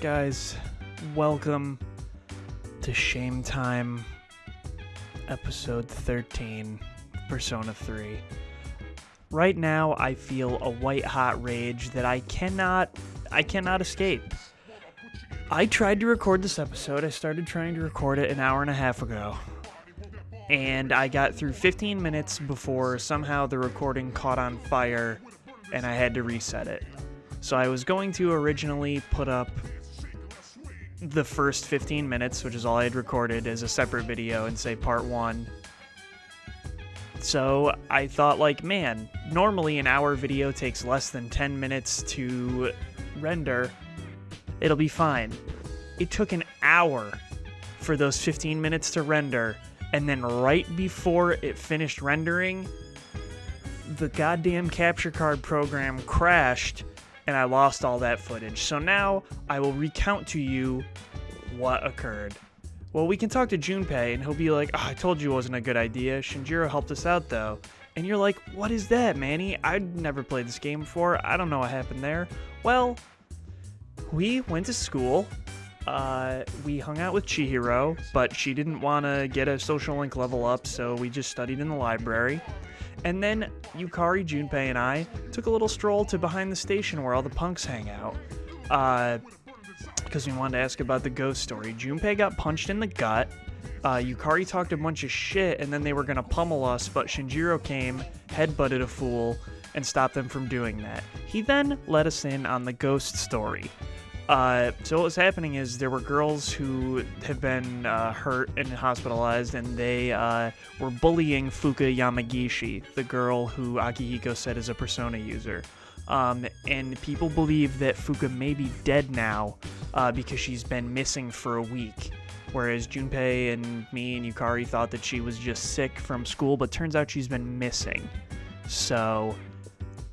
Guys, welcome to Shame Time, episode 13, Persona 3. Right now, I feel a white-hot rage that I cannot escape. I tried to record this episode. I started trying to record it an hour and a half ago, and I got through 15 minutes before somehow the recording caught on fire, and I had to reset it. So I was going to originally put up the first 15 minutes, which is all I had recorded, as a separate video and say part one. So I thought, like, man, normally an hour video takes less than 10 minutes to render. It'll be fine. It took an hour for those 15 minutes to render, and then right before it finished rendering, the goddamn capture card program crashed, and I lost all that footage. So now I will recount to you what occurred. Well, we can talk to Junpei, and he'll be like, oh, I told you it wasn't a good idea. Shinjiro helped us out, though. And you're like, what is that, Manny? I'd never played this game before. I don't know what happened there. Well, we went to school. We hung out with Chihiro, but she didn't want to get a social link level up, so we just studied in the library. And then Yukari, Junpei, and I took a little stroll to behind the station where all the punks hang out, because we wanted to ask about the ghost story. Junpei got punched in the gut, Yukari talked a bunch of shit, and then they were going to pummel us, but Shinjiro came, headbutted a fool, and stopped them from doing that. He then let us in on the ghost story. So what was happening is there were girls who had been hurt and hospitalized, and they were bullying Fuuka Yamagishi, the girl who Akihiko said is a Persona user. And people believe that Fuuka may be dead now because she's been missing for a week, whereas Junpei and me and Yukari thought that she was just sick from school, but turns out she's been missing. So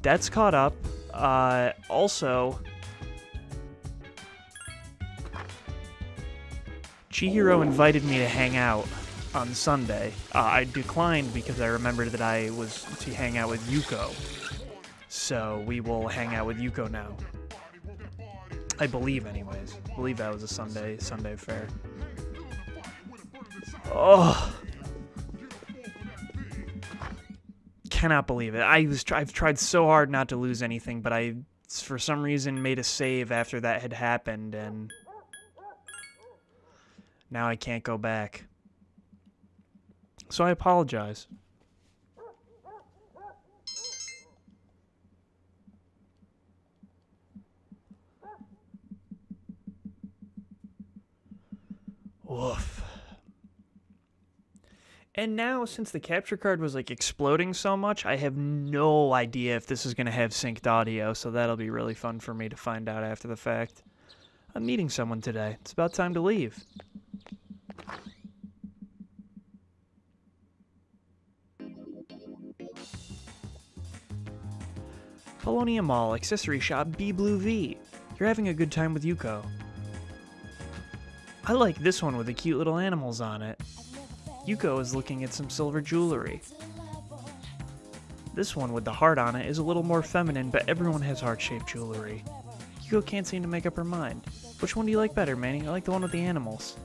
that's caught up. Also, Chihiro invited me to hang out on Sunday. I declined because I remembered that I was to hang out with Yuko. So we will hang out with Yuko now. I believe, anyways. I believe that was a Sunday affair. Oh! Cannot believe it. I've tried so hard not to lose anything, but I, for some reason, made a save after that had happened, and now I can't go back. So I apologize. Woof. And now, since the capture card was, like, exploding so much, I have no idea if this is going to have synced audio, so that'll be really fun for me to find out after the fact. I'm meeting someone today. It's about time to leave. Paulownia Mall, accessory shop, B Blue V. You're having a good time with Yuko. I like this one with the cute little animals on it. Yuko is looking at some silver jewelry. This one with the heart on it is a little more feminine, but everyone has heart-shaped jewelry. Yuko can't seem to make up her mind. Which one do you like better, Manny? I like the one with the animals.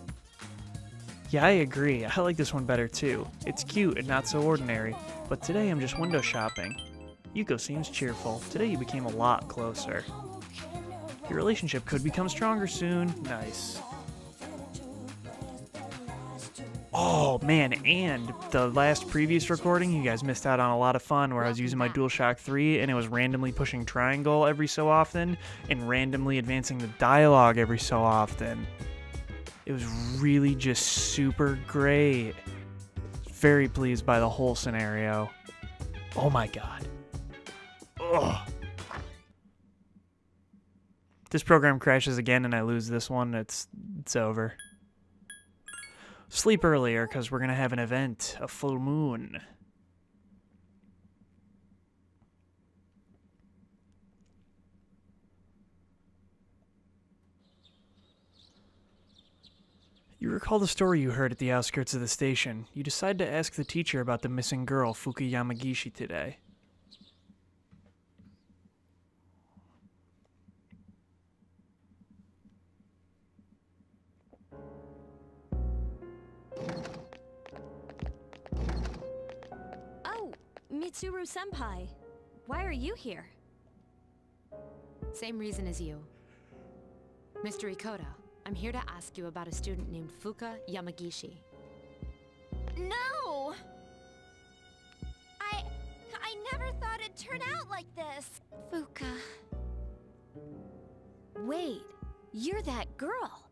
Yeah, I agree. I like this one better, too. It's cute and not so ordinary, but today I'm just window shopping. Yuko seems cheerful. Today you became a lot closer. Your relationship could become stronger soon. Nice. Oh, man, and the last previous recording, you guys missed out on a lot of fun where I was using my DualShock 3 and it was randomly pushing triangle every so often and randomly advancing the dialogue every so often. It was really just super great. Very pleased by the whole scenario. Oh my god. Ugh. This program crashes again and I lose this one. It's over. Sleep earlier because we're going to have an event, a full moon. You recall the story you heard at the outskirts of the station. You decide to ask the teacher about the missing girl, Fuuka Yamagishi, today. Mitsuru-senpai, why are you here? Same reason as you. Mr. Ikoda, I'm here to ask you about a student named Fuuka Yamagishi. No! I never thought it'd turn out like this. Fuuka... Wait, you're that girl!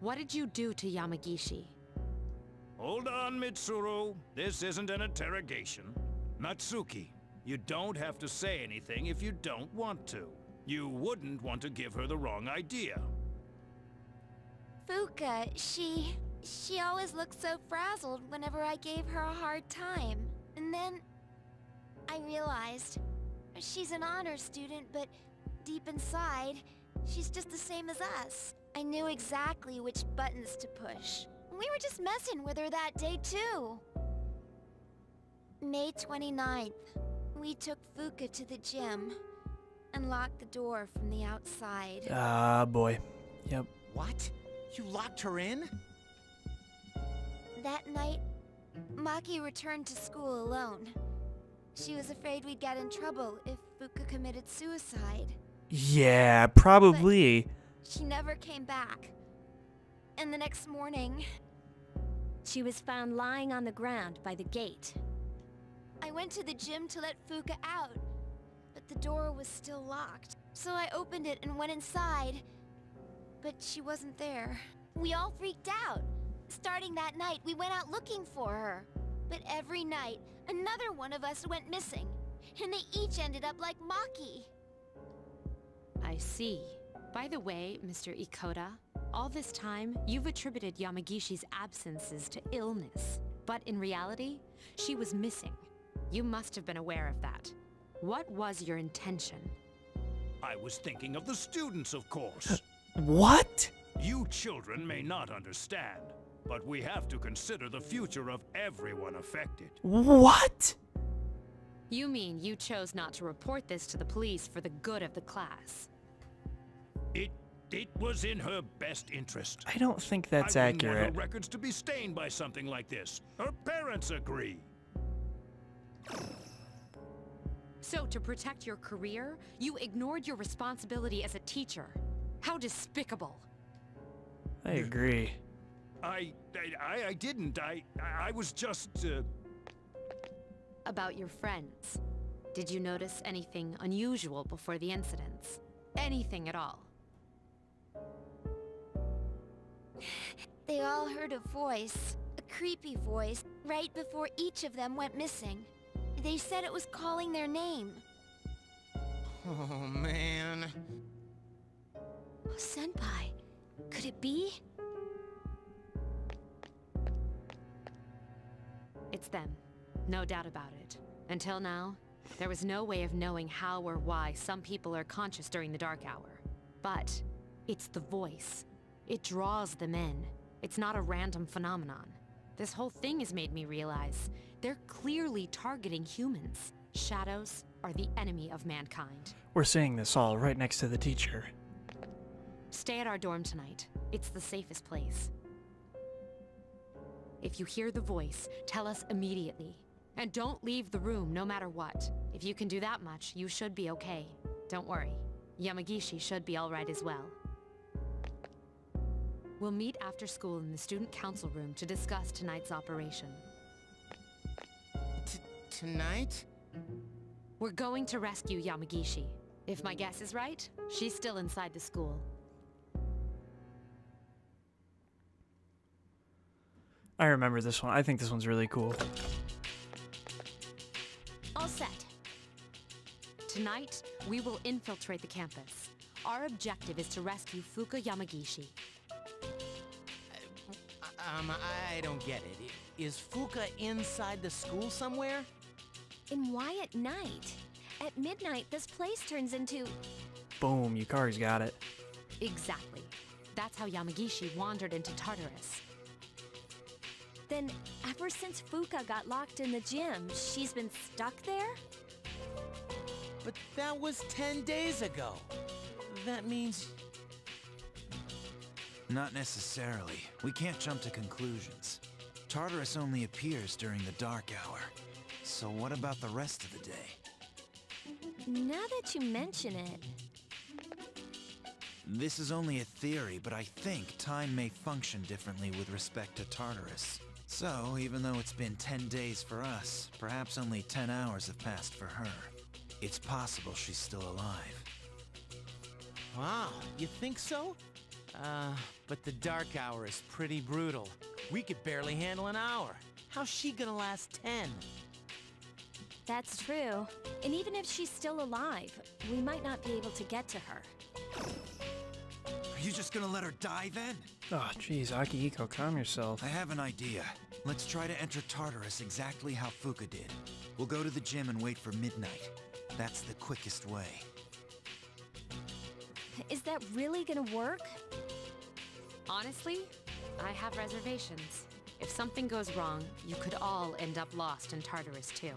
What did you do to Yamagishi? Hold on, Mitsuru. This isn't an interrogation. Natsuki, you don't have to say anything if you don't want to. You wouldn't want to give her the wrong idea. Fuuka, she always looked so frazzled whenever I gave her a hard time. And then... I realized... She's an honor student, but deep inside, she's just the same as us. I knew exactly which buttons to push. We were just messing with her that day, too. May 29th, we took Fuuka to the gym and locked the door from the outside. Ah, boy. Yep. What? You locked her in? That night, Maki returned to school alone. She was afraid we'd get in trouble if Fuuka committed suicide. Yeah, probably. But she never came back. And the next morning... She was found lying on the ground by the gate. I went to the gym to let Fuuka out, but the door was still locked. So I opened it and went inside, but she wasn't there. We all freaked out. Starting that night, we went out looking for her. But every night, another one of us went missing, and they each ended up like Maki. I see. By the way, Mr. Ikoda, all this time, you've attributed Yamagishi's absences to illness. But in reality, she was missing. You must have been aware of that. What was your intention? I was thinking of the students, of course. What? You children may not understand, but we have to consider the future of everyone affected. What? You mean you chose not to report this to the police for the good of the class? It was in her best interest. I don't think that's accurate. I wouldn't want her records to be stained by something like this. Her parents agree. So, to protect your career, you ignored your responsibility as a teacher. How despicable. I agree. I didn't. I was just... About your friends. Did you notice anything unusual before the incidents? Anything at all? They all heard a voice, a creepy voice, right before each of them went missing. They said it was calling their name. Oh, man. Senpai, could it be? It's them. No doubt about it. Until now, there was no way of knowing how or why some people are conscious during the dark hour. But it's the voice. It draws them in. It's not a random phenomenon. This whole thing has made me realize they're clearly targeting humans. Shadows are the enemy of mankind. We're saying this all right next to the teacher. Stay at our dorm tonight. It's the safest place. If you hear the voice, tell us immediately. And don't leave the room no matter what. If you can do that much, you should be okay. Don't worry. Yamagishi should be all right as well. We'll meet after school in the student council room to discuss tonight's operation. Tonight? We're going to rescue Yamagishi. If my guess is right, she's still inside the school. I remember this one. I think this one's really cool. All set. Tonight, we will infiltrate the campus. Our objective is to rescue Fuuka Yamagishi. I don't get it. Is Fuuka inside the school somewhere? And why at night? At midnight, this place turns into... Boom, Yukari's got it. Exactly. That's how Yamagishi wandered into Tartarus. Then, ever since Fuuka got locked in the gym, she's been stuck there? But that was 10 days ago. That means... Not necessarily. We can't jump to conclusions. Tartarus only appears during the dark hour. So what about the rest of the day? Now that you mention it... This is only a theory, but I think time may function differently with respect to Tartarus. So, even though it's been 10 days for us, perhaps only 10 hours have passed for her. It's possible she's still alive. Wow, you think so? But the Dark Hour is pretty brutal. We could barely handle an hour. How's she gonna last 10? That's true. And even if she's still alive, we might not be able to get to her. Are you just gonna let her die then? Oh, jeez, Akihiko, calm yourself. I have an idea. Let's try to enter Tartarus exactly how Fuuka did. We'll go to the gym and wait for midnight. That's the quickest way. Is that really gonna work? Honestly, I have reservations. If something goes wrong, you could all end up lost in Tartarus too.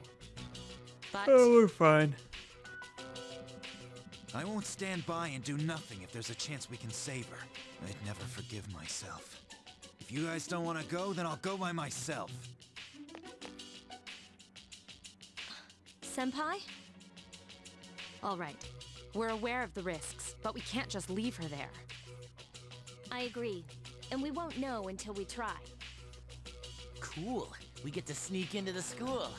But... Oh, we're fine. I won't stand by and do nothing if there's a chance we can save her. I'd never forgive myself. If you guys don't want to go, then I'll go by myself. Senpai? All right. We're aware of the risks, but we can't just leave her there. I agree. And we won't know until we try. Cool. We get to sneak into the school.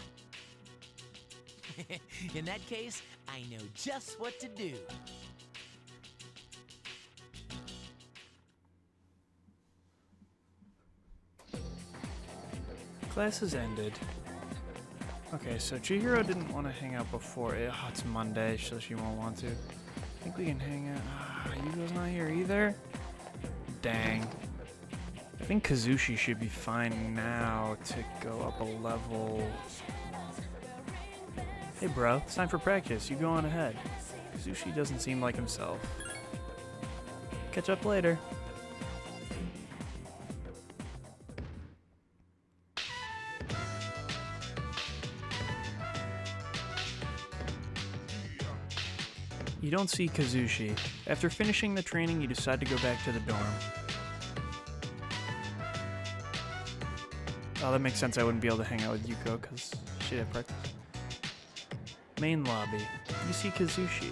In that case, I know just what to do. Class has ended. Okay, so Chihiro didn't want to hang out before. Oh, it's Monday, so she won't want to. I think we can hang out. Yuko's not here either. Dang. I think Kazushi should be fine now to go up a level. Hey bro, it's time for practice, you go on ahead. Kazushi doesn't seem like himself. Catch up later. You don't see Kazushi. After finishing the training, you decide to go back to the dorm. Oh, that makes sense, I wouldn't be able to hang out with Yuko because she had practice. Main lobby. You see Kazushi.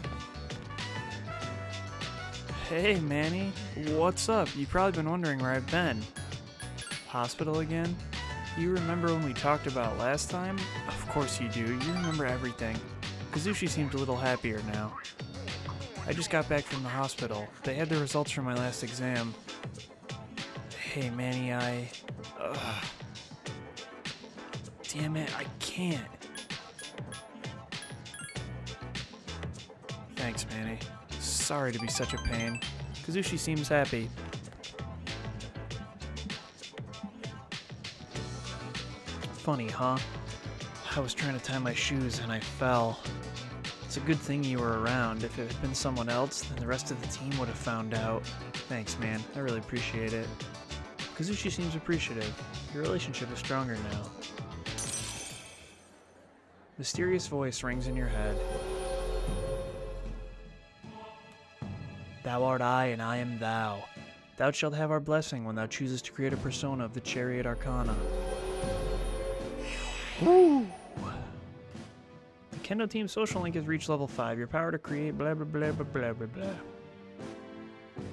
Hey, Manny. What's up? You've probably been wondering where I've been. Hospital again? You remember when we talked about last time? Of course you do. You remember everything. Kazushi seemed a little happier now. I just got back from the hospital. They had the results from my last exam. Hey, Manny, I... Ugh. Damn it, I can't. Thanks, Manny. Sorry to be such a pain. Kazushi seems happy. Funny, huh? I was trying to tie my shoes and I fell. It's a good thing you were around. If it had been someone else, then the rest of the team would have found out. Thanks, man. I really appreciate it. Kazushi seems appreciative. Your relationship is stronger now. Mysterious voice rings in your head. Thou art I, and I am thou. Thou shalt have our blessing when thou choosest to create a persona of the Chariot Arcana. Woo! The Kendo Team Social Link has reached level 5. Your power to create blah blah blah blah blah blah blah. I'm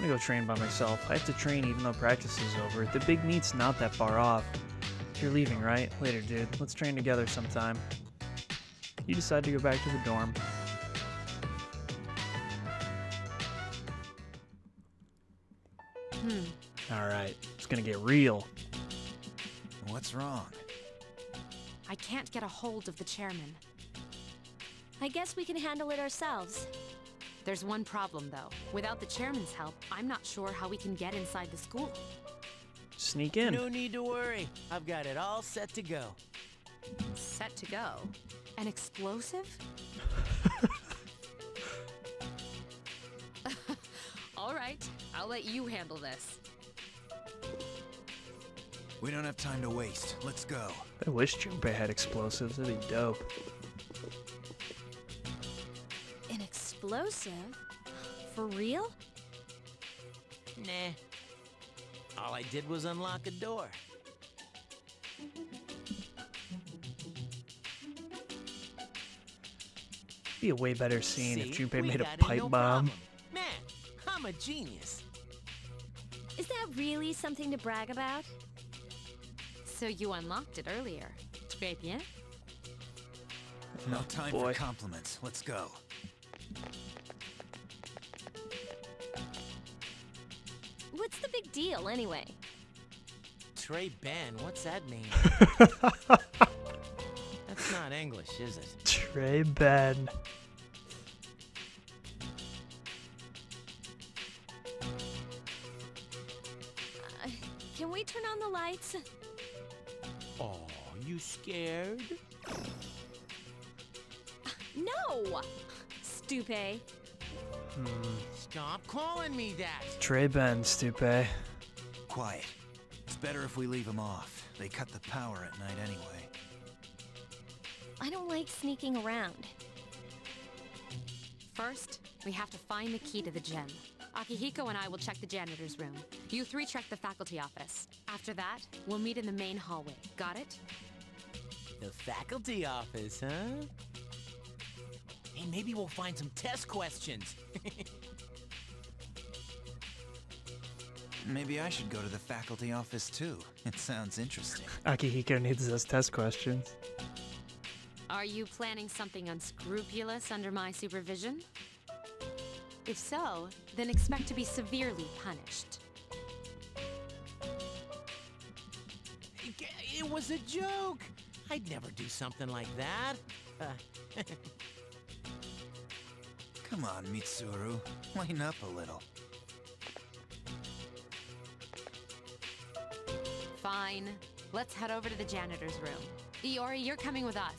gonna go train by myself. I have to train even though practice is over. The big meet's not that far off. You're leaving, right? Later, dude. Let's train together sometime. You decide to go back to the dorm. Alright, it's gonna get real. What's wrong? I can't get a hold of the chairman. I guess we can handle it ourselves. There's one problem, though. Without the chairman's help, I'm not sure how we can get inside the school. Sneak in. No need to worry. I've got it all set to go. Set to go? An explosive? Alright, I'll let you handle this. We don't have time to waste. Let's go. I wish Junpei had explosives. That'd be dope. An explosive? For real? Nah. All I did was unlock a door. It'd be a way better scene if Junpei made a pipe bomb. Man, I'm a genius. Is that really something to brag about? So you unlocked it earlier. Très bien. No time for compliments. Let's go. What's the big deal anyway? Trey Ben, what's that mean? That's not English, is it? Trey Ben. Can we turn on the lights? Oh, you scared? No! Stupid. Stop calling me that! Trey Ben, stupid. Quiet. It's better if we leave them off. They cut the power at night anyway. I don't like sneaking around. First, we have to find the key to the gem. Akihiko and I will check the janitor's room. You three check the faculty office. After that, we'll meet in the main hallway. Got it? The faculty office, huh? Hey, maybe we'll find some test questions. Maybe I should go to the faculty office too. It sounds interesting. Akihiko needs those test questions. Are you planning something unscrupulous under my supervision? If so, then expect to be severely punished. It was a joke! I'd never do something like that. Come on, Mitsuru. Lighten up a little. Fine. Let's head over to the janitor's room. Iori, you're coming with us.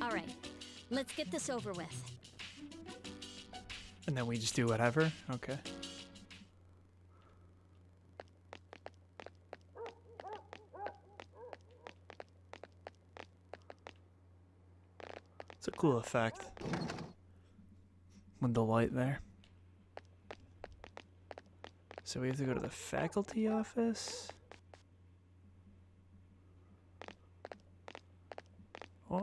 Alright, let's get this over with. And then we just do whatever? Okay. It's a cool effect. With the light there. So we have to go to the faculty office. Oh.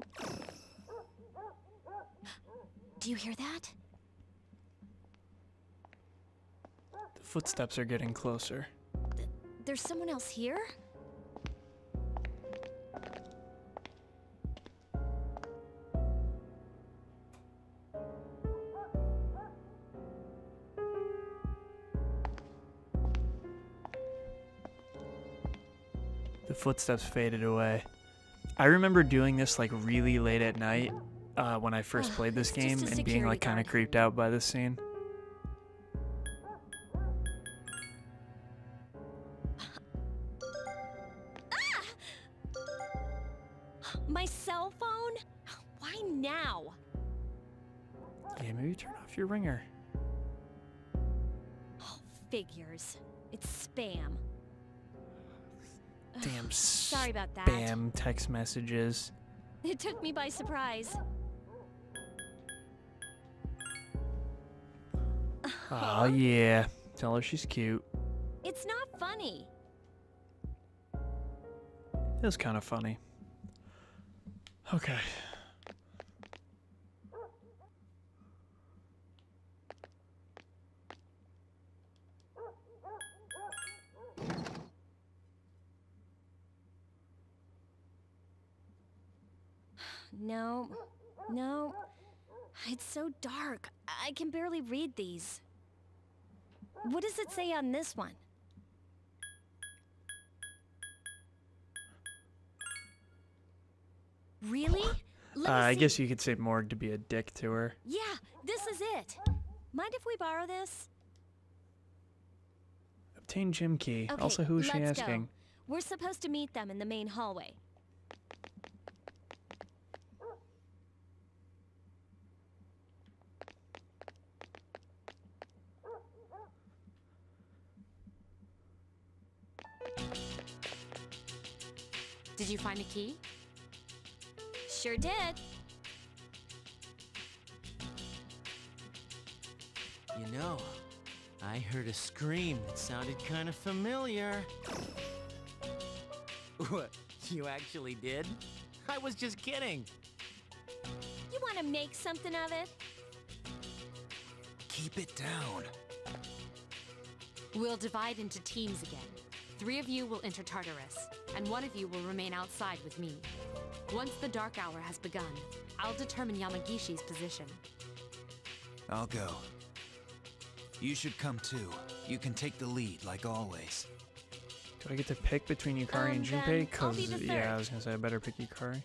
Do you hear that? Footsteps are getting closer. There's someone else here? The footsteps faded away. I remember doing this like really late at night when I first played this game and being like kind of creeped out by this scene. Your ringer. Oh, figures. It's spam. Damn. Sorry about that. Spam text messages. It took me by surprise. Oh yeah. Tell her she's cute. It's not funny. It was kind of funny. Okay. No, no, it's so dark. I can barely read these. What does it say on this one? Really? I guess you could say Morgue to be a dick to her. Yeah, this is it. Mind if we borrow this? Obtain gym key. Okay, also, who is she asking? Go. We're supposed to meet them in the main hallway. Did you find the key? Sure did. You know, I heard a scream that sounded kind of familiar. What? You actually did? I was just kidding. You want to make something of it? Keep it down. We'll divide into teams again. 3 of you will enter Tartarus, and 1 of you will remain outside with me. Once the Dark Hour has begun, I'll determine Yamagishi's position. I'll go. You should come too. You can take the lead, like always. Do I get to pick between Yukari and Junpei? Cause yeah, I was gonna say I better pick Yukari.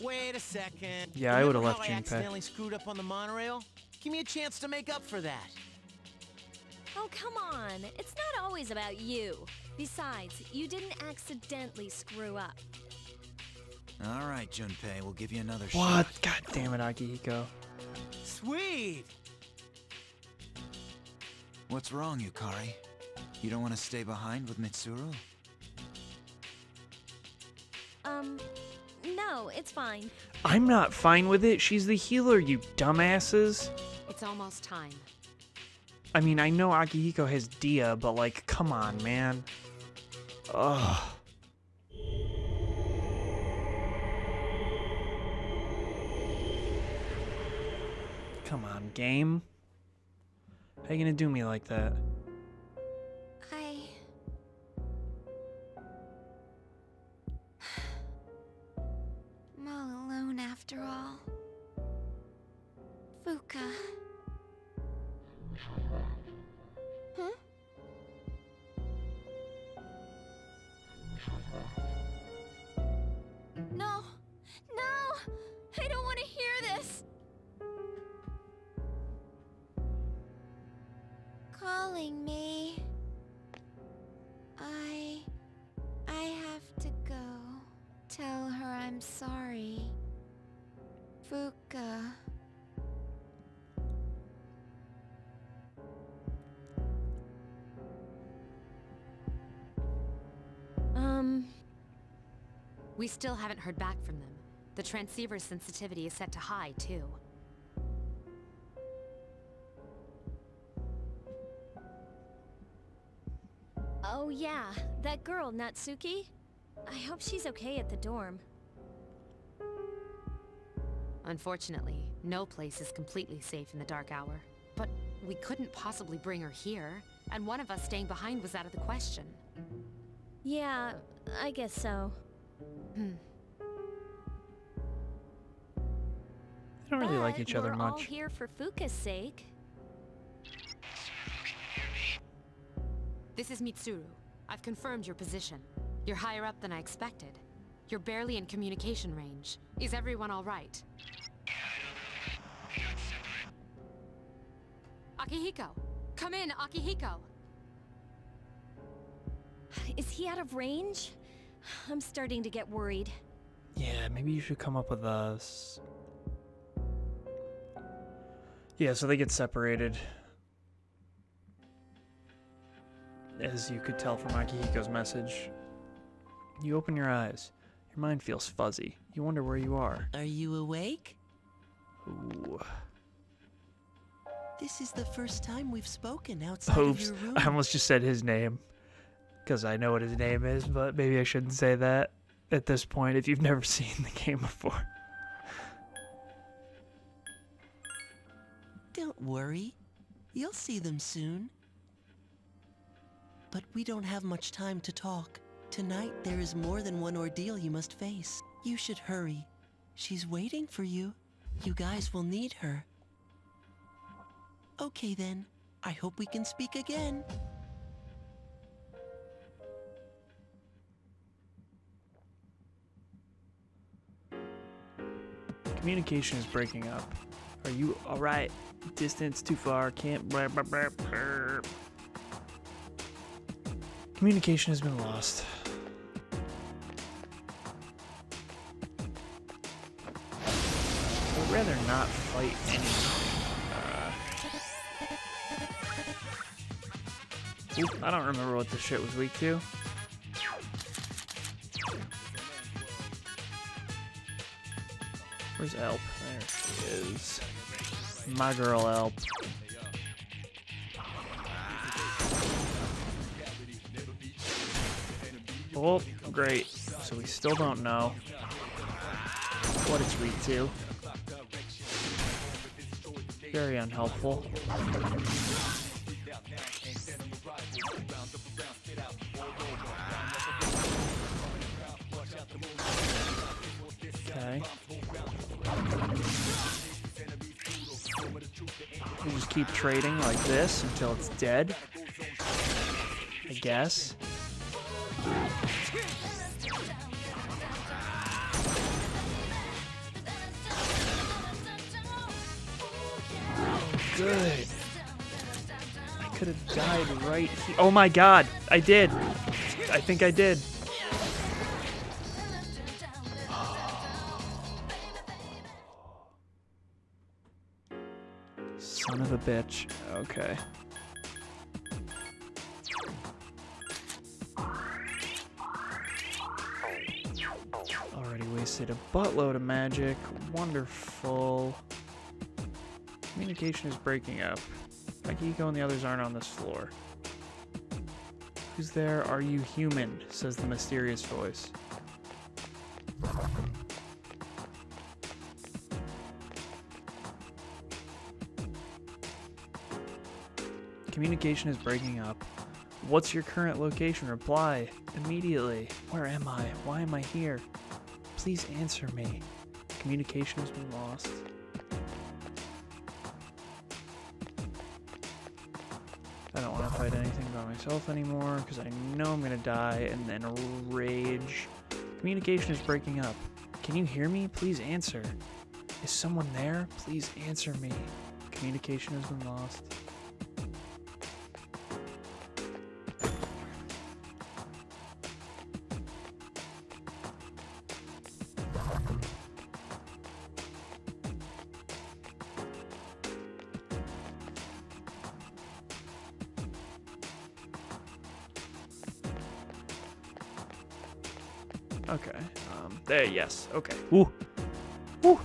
Wait a second. Yeah, I would have left Junpei. I accidentally screwed up on the monorail. Give me a chance to make up for that. Oh, come on. It's not always about you. Besides, you didn't accidentally screw up. All right, Junpei, we'll give you another shot. What? God damn it, Akihiko. Sweet. What's wrong, Yukari? You don't want to stay behind with Mitsuru? No, it's fine. I'm not fine with it. She's the healer, you dumbasses. It's almost time. I mean, I know Akihiko has Dia, but like, come on, man. Ugh. Come on, game. How are you gonna do me like that? I'm all alone after all. Fuuka. Huh? No! No! I don't want to hear this! Calling me. I have to go. Tell her I'm sorry. Fuuka. We still haven't heard back from them. The transceiver's sensitivity is set to high, too. Oh yeah, that girl, Natsuki? I hope she's okay at the dorm. Unfortunately, no place is completely safe in the Dark Hour. But we couldn't possibly bring her here, and one of us staying behind was out of the question. Yeah, I guess so. They don't really like each other much. We're all here for Fuuka's sake. This is Mitsuru. I've confirmed your position. You're higher up than I expected. You're barely in communication range. Is everyone all right? Akihiko! Come in, Akihiko! Is he out of range? I'm starting to get worried. Yeah, maybe you should come up with us. Yeah, so they get separated. As you could tell from Akihiko's message. You open your eyes. Your mind feels fuzzy. You wonder where you are. Are you awake? Ooh. This is the first time we've spoken outside of your room. I almost just said his name. Because I know what his name is, but maybe I shouldn't say that at this point if you've never seen the game before. Don't worry. You'll see them soon. But we don't have much time to talk. Tonight, there is more than one ordeal you must face. You should hurry. She's waiting for you. You guys will need her. Okay then, I hope we can speak again. Communication is breaking up. Are you alright? Distance too far, can't... Communication has been lost. I'd rather not fight anything. Oop, I don't remember what this shit was weak to. Where's Elp? There she is. My girl Elp. Well, great. So we still don't know what it's weak to. Very unhelpful. Okay. We just keep trading like this until it's dead, I guess. Good. I could have died right here. Oh my god, I did. I think I did. Son of a bitch. Okay. Already wasted a buttload of magic. Wonderful. Communication is breaking up. Akihiko and the others aren't on this floor. Who's there? Are you human? Says the mysterious voice. Communication is breaking up. What's your current location? Reply immediately. Where am I? Why am I here? Please answer me. Communication has been lost. I don't want to fight anything by myself anymore because I know I'm going to die and then rage. Communication is breaking up. Can you hear me? Please answer. Is someone there? Please answer me. Communication has been lost. Okay, there, yes, okay. Woo! Woo!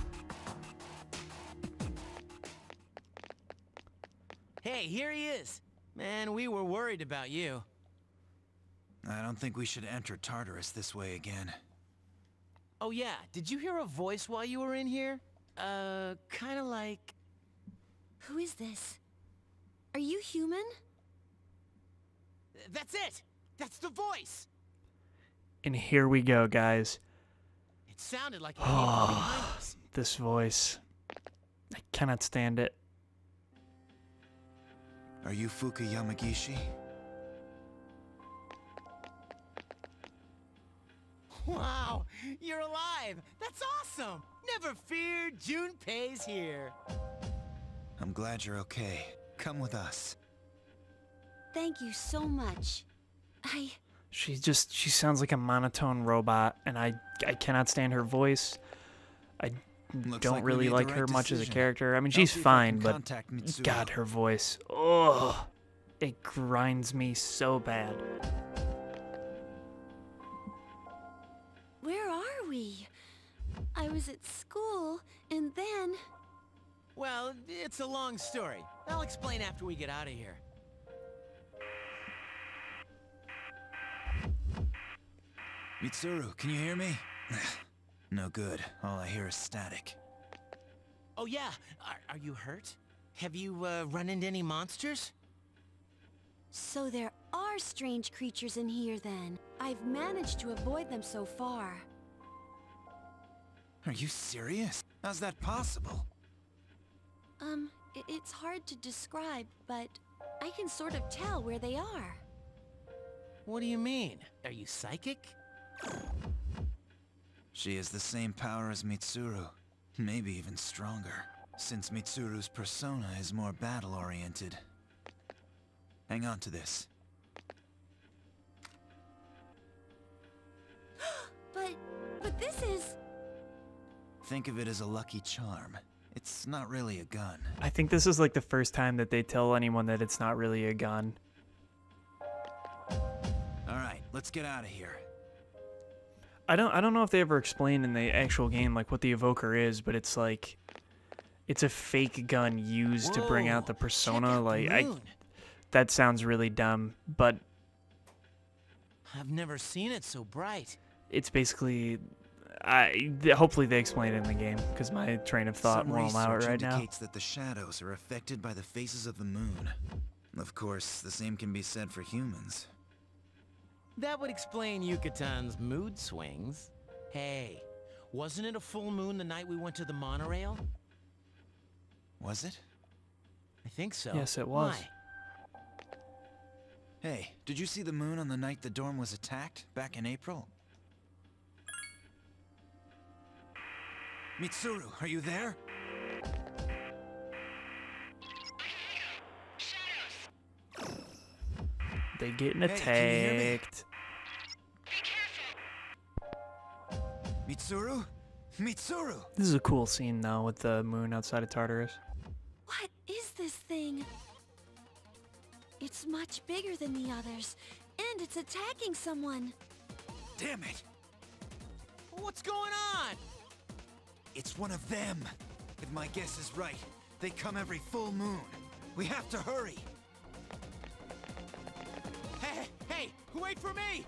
Hey, here he is! Man, we were worried about you. I don't think we should enter Tartarus this way again. Oh yeah, did you hear a voice while you were in here? Kinda like... Who is this? Are you human? That's it! That's the voice! And here we go, guys. It sounded like oh, this voice. I cannot stand it. Are you Fuuka Yamagishi? Wow, you're alive. That's awesome. Never fear, Junpei's here. I'm glad you're okay. Come with us. Thank you so much. She sounds like a monotone robot, and I cannot stand her voice. I don't really like her much as a character. I mean, she's fine, but God, her voice. Oh, it grinds me so bad. Where are we? I was at school, and then... Well, it's a long story. I'll explain after we get out of here. Mitsuru, can you hear me? No good. All I hear is static. Oh yeah, are you hurt? Have you run into any monsters? So there are strange creatures in here then. I've managed to avoid them so far. Are you serious? How's that possible? It's hard to describe, but I can sort of tell where they are. What do you mean? Are you psychic? She has the same power as Mitsuru, maybe even stronger, since Mitsuru's persona is more battle-oriented. Hang on to this. But this is... Think of it as a lucky charm. It's not really a gun. I think this is like the first time that they tell anyone that it's not really a gun. Alright, let's get out of here. I don't know if they ever explain in the actual game like what the evoker is, but it's like it's a fake gun used to bring out the persona. Like that sounds really dumb, but I've never seen it so bright. It's basically, hopefully they explain it in the game, because my train of thought won't allow it right now. Some research indicates that the shadows are affected by the phases of the moon. Of course, the same can be said for humans. That would explain Yucatan's mood swings. Hey, wasn't it a full moon the night we went to the monorail? Was it? I think so. Yes, it was. Why? Hey, did you see the moon on the night the dorm was attacked, back in April? Mitsuru, are you there? They're getting attacked. Hey, can you hear me? Be careful. Mitsuru! This is a cool scene, though, with the moon outside of Tartarus. What is this thing? It's much bigger than the others, and it's attacking someone. Damn it! What's going on? It's one of them. If my guess is right, they come every full moon. We have to hurry. Hey, hey, wait for me!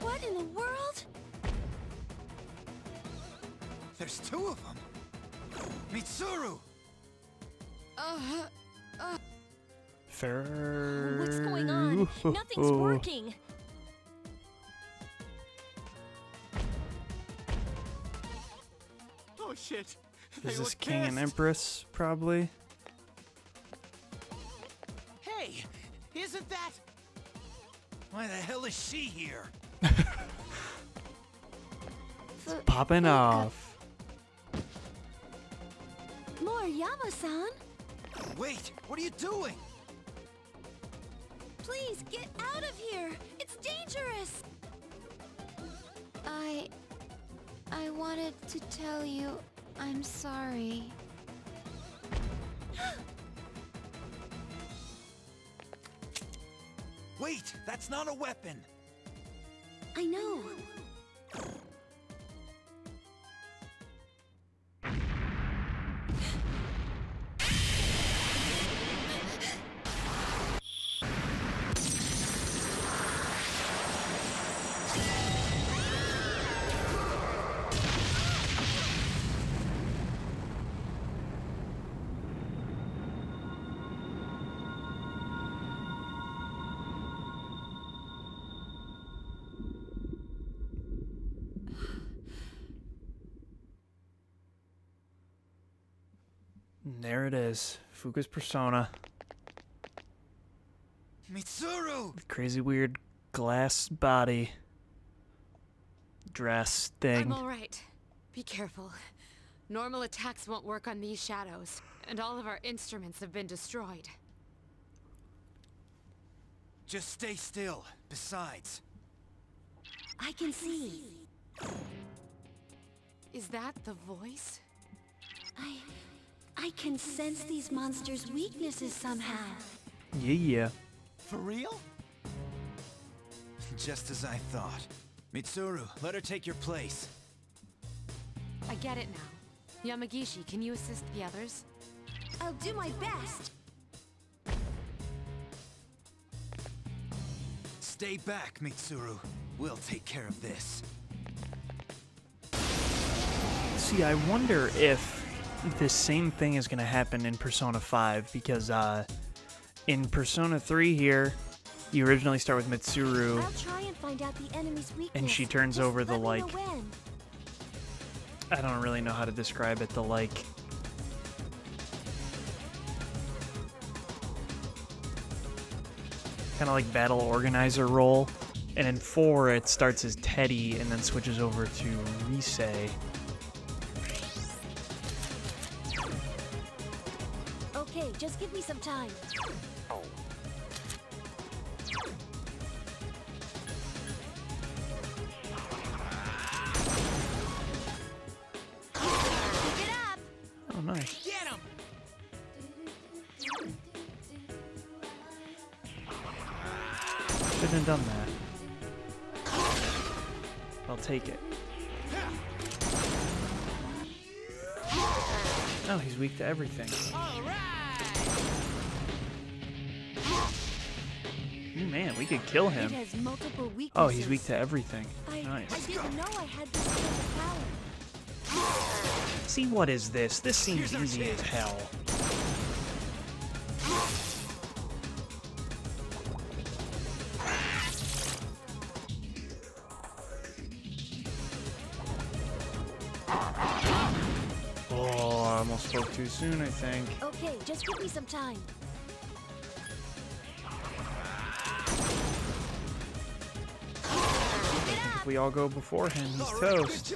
What in the world? There's two of them. Mitsuru. What's going on? Nothing's working. Oh shit! This is king and empress, probably. Hey, isn't that? Why the hell is she here? It's popping off. Moriyama-san? Wait, what are you doing? Please, get out of here! It's dangerous! I wanted to tell you I'm sorry. Wait, that's not a weapon! I know. There it is, Fuuka's persona. Mitsuru! The crazy weird glass body dress thing. I'm all right. Be careful. Normal attacks won't work on these shadows, and all of our instruments have been destroyed. Just stay still. Besides, I can see. Is that the voice? I can sense these monsters' weaknesses somehow. Yeah. For real? Just as I thought. Mitsuru, let her take your place. I get it now. Yamagishi, can you assist the others? I'll do my best. Stay back, Mitsuru. We'll take care of this. See, I wonder if the same thing is going to happen in Persona 5, because in Persona 3 here, you originally start with Mitsuru, and she turns over the, like, I don't really know how to describe it, the, like, kind of like battle organizer role, and in 4 it starts as Teddy and then switches over to Risei. Just give me some time. Pick it up. Oh, nice. Get him. Shouldn't have done that. I'll take it. Oh, he's weak to everything. All right. Ooh, man, we could kill him. Oh, he's weak to everything. Nice. See, what is this? This seems easy as hell. Spoke too soon, I think. Okay, just give me some time. If we all go before him, he's toast.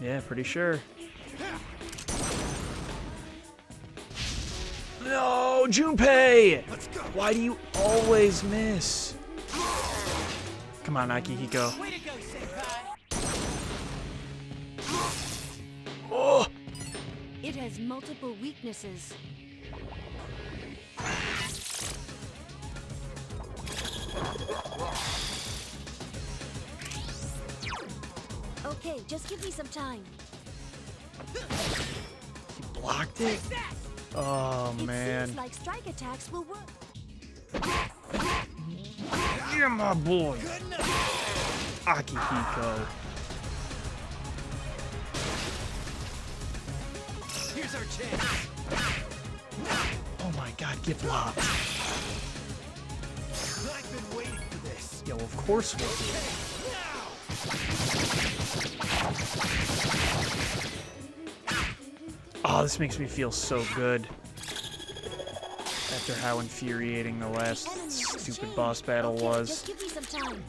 Yeah, pretty sure. No, Junpei! Why do you always miss? Come on, Akihiko. It has multiple weaknesses. Okay, just give me some time. He blocked it? Oh, man. It seems like strike attacks will work. Yeah, my boy. Akihiko. Oh my god, get blocked. I've been waiting for this. Yeah, well, of course we'll do. Oh, this makes me feel so good. After how infuriating the last stupid boss battle was. Just give me some time.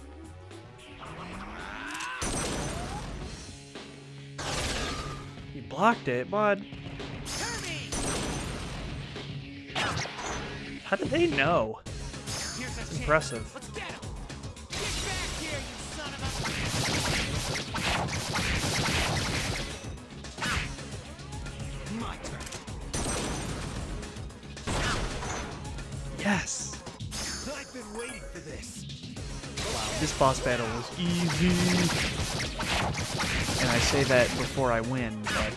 You blocked it, bud. How did they know? Impressive. Let's get him. Get back here, you son of a... My turn. Yes. I've been waiting for this. Wow, this boss battle was easy. And I say that before I win, but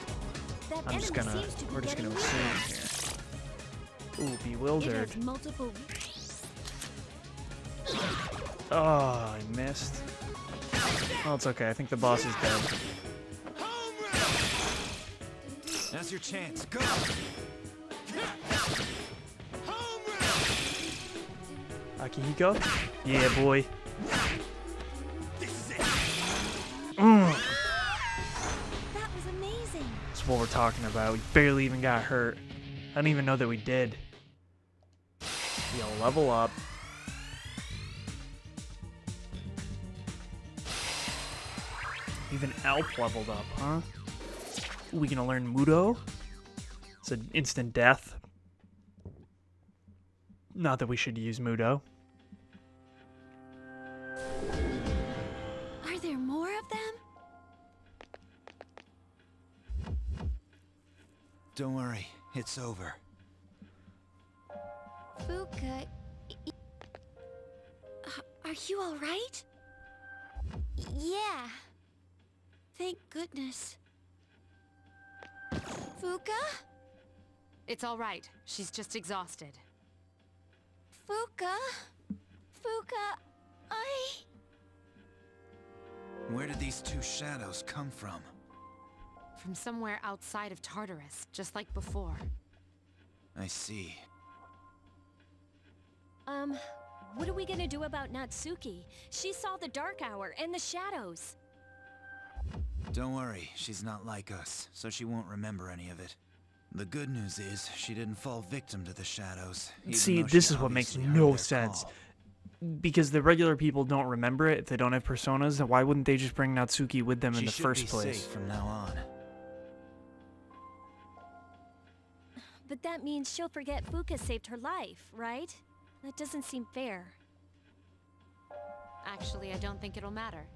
I'm just gonna... We're just gonna assume here. Ooh, bewildered. Oh, I missed. Oh, it's okay. I think the boss is dead. That's your chance. Go. Akihiko? Yeah, boy. This is it. That was amazing. That's what we're talking about. We barely even got hurt. I don't even know that we did. Yo, level up. Even Alp leveled up, huh? Ooh, we gonna learn Mudo? It's an instant death. Not that we should use Mudo. Are there more of them? Don't worry. It's over. Fuuka... Are you alright? Yeah. Thank goodness. Fuuka? It's alright. She's just exhausted. Fuuka? Fuuka... I... Where did these two shadows come from? From somewhere outside of Tartarus, just like before. I see. What are we gonna do about Natsuki? She saw the Dark Hour and the shadows. Don't worry, she's not like us, so she won't remember any of it. The good news is, she didn't fall victim to the shadows. See, this is what makes no sense. Because the regular people don't remember it if they don't have personas, then why wouldn't they just bring Natsuki with them in the first place? Safe from now on. But that means she'll forget Fuuka saved her life, right? That doesn't seem fair. Actually, I don't think it'll matter.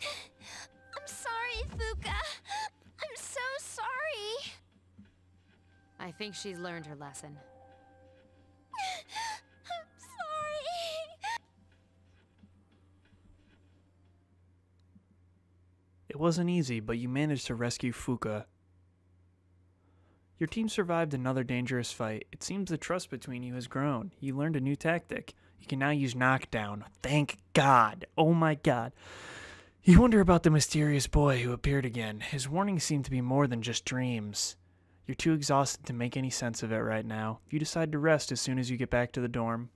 I'm sorry, Fuuka. I'm so sorry. I think she's learned her lesson. I'm sorry. It wasn't easy, but you managed to rescue Fuuka. Your team survived another dangerous fight. It seems the trust between you has grown. You learned a new tactic. You can now use knockdown. Thank God. Oh my God. You wonder about the mysterious boy who appeared again. His warnings seem to be more than just dreams. You're too exhausted to make any sense of it right now. You decide to rest as soon as you get back to the dorm.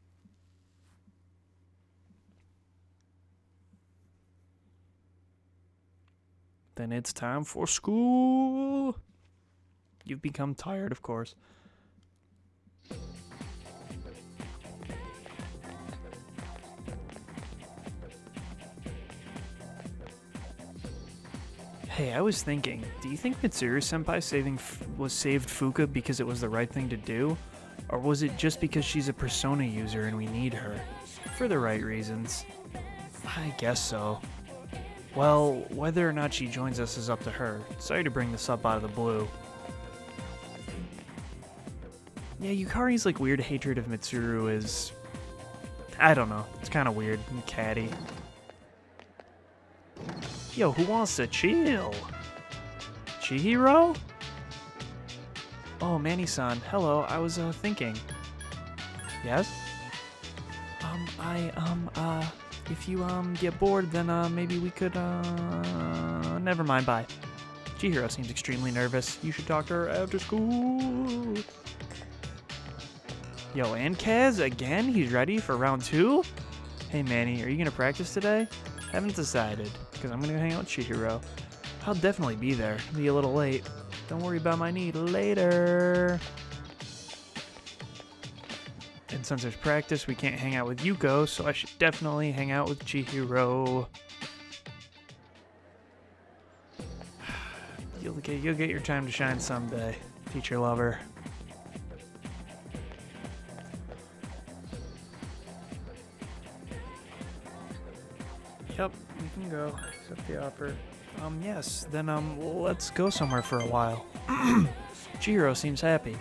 Then it's time for school. You've become tired, of course. Hey, I was thinking, do you think Mitsuru-senpai saved Fuuka because it was the right thing to do? Or was it just because she's a Persona user and we need her? For the right reasons. I guess so. Well, whether or not she joins us is up to her. Sorry to bring this up out of the blue. Yeah, Yukari's like weird hatred of Mitsuru is... I don't know. It's kind of weird and catty. Yo, who wants to chill? Chihiro? Oh, Manny-san. Hello, I was, thinking. Yes? If you, get bored, then, maybe we could, never mind, bye. Chihiro seems extremely nervous. You should talk to her after school. Yo, and Kaz again? He's ready for round two? Hey, Manny, are you gonna practice today? Haven't decided. Because I'm going to hang out with Chihiro. I'll definitely be there. Be a little late. Don't worry about my need. Later. And since there's practice, we can't hang out with Yuko, so I should definitely hang out with Chihiro. You'll get your time to shine someday, teacher lover. Yep, we can go, except the opera. Yes, then, let's go somewhere for a while. Chihiro seems happy.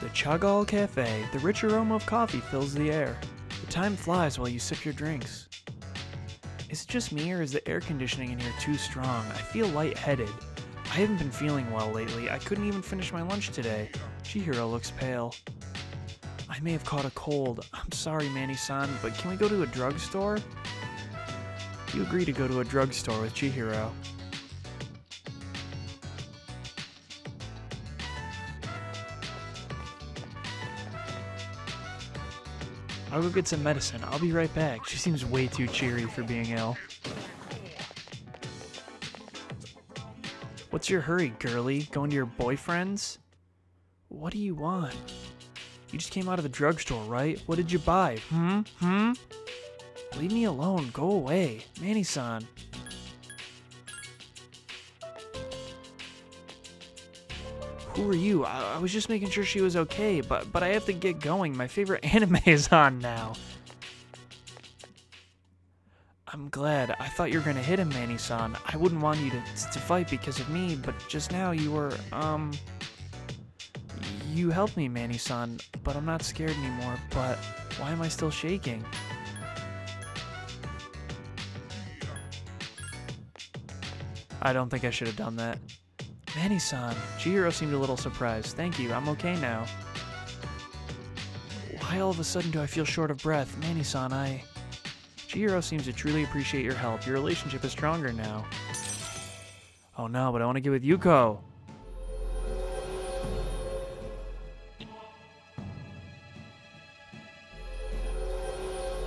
The Chagall Cafe. The rich aroma of coffee fills the air. The time flies while you sip your drinks. Is it just me, or is the air conditioning in here too strong? I feel lightheaded. I haven't been feeling well lately. I couldn't even finish my lunch today. Chihiro looks pale. I may have caught a cold. I'm sorry, Manny-san, but can we go to a drugstore? You agree to go to a drugstore with Chihiro. I'll go get some medicine. I'll be right back. She seems way too cheery for being ill. What's your hurry, girly? Going to your boyfriend's? What do you want? You just came out of the drugstore, right? What did you buy? Leave me alone. Go away. Manny-san. Who are you? I was just making sure she was okay, but I have to get going. My favorite anime is on now. I'm glad. I thought you were going to hit him, Manny-san. I wouldn't want you to fight because of me, but just now you were, You helped me, Manny-san, but I'm not scared anymore, but why am I still shaking? I don't think I should have done that. Manny-san, Chihiro seemed a little surprised. Thank you, I'm okay now. Why all of a sudden do I feel short of breath? Manny-san, Chihiro seems to truly appreciate your help. Your relationship is stronger now. Oh no, but I want to get with Yuko!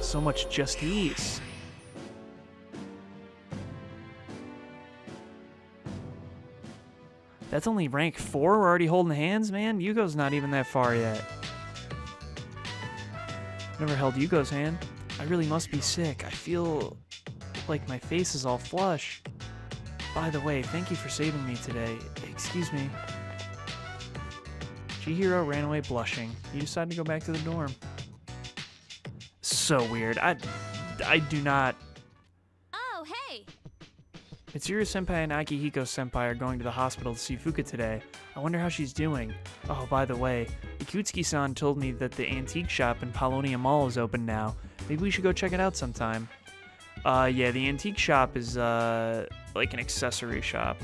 So much just ease. That's only rank 4? We're already holding hands, man? Yuko's not even that far yet. Never held Yuko's hand. I really must be sick. I feel like my face is all flush. By the way, thank you for saving me today. Excuse me. Chihiro ran away blushing. You decided to go back to the dorm. So weird. I do not... Oh, hey! Mitsuru-senpai and Akihiko-senpai are going to the hospital to see Fuuka today. I wonder how she's doing. Oh, by the way, Ikutsuki-san told me that the antique shop in Paulownia Mall is open now. Maybe we should go check it out sometime. Yeah, the antique shop is, like an accessory shop.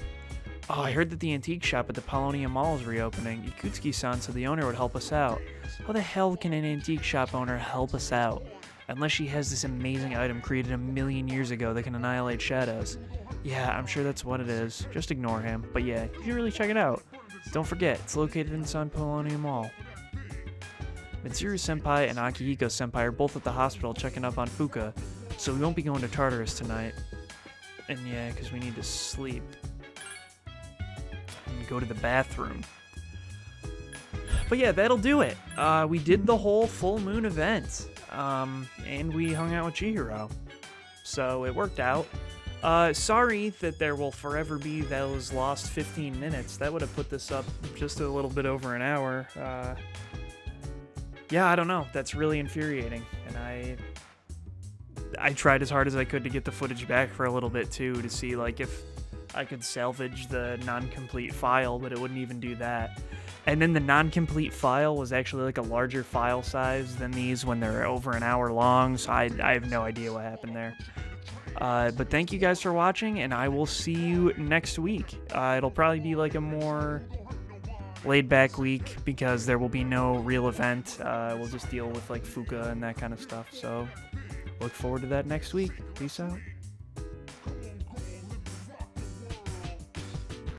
Oh, I heard that the antique shop at the Paulownia Mall is reopening. Ikutsuki-san said the owner would help us out. How the hell can an antique shop owner help us out? Unless she has this amazing item created a million years ago that can annihilate shadows. Yeah, I'm sure that's what it is. Just ignore him. But yeah, you should really check it out. Don't forget, it's located inside Paulownia Mall. Mitsuru-senpai and Akihiko-senpai are both at the hospital checking up on Fuuka, so we won't be going to Tartarus tonight. And yeah, because we need to sleep. And go to the bathroom. But yeah, that'll do it. We did the whole full moon event. And we hung out with Chihiro. So it worked out. Sorry that there will forever be those lost 15 minutes. That would have put this up just a little bit over an hour. Yeah, I don't know. That's really infuriating. And I tried as hard as I could to get the footage back for a little bit, too, to see, like, if I could salvage the non-complete file, but it wouldn't even do that. And then the non-complete file was actually like a larger file size than these when they're over an hour long, so I have no idea what happened there. But thank you guys for watching, and I will see you next week. It'll probably be like a more laid-back week because there will be no real event. We'll just deal with like Fuuka and that kind of stuff, so look forward to that next week. Peace out.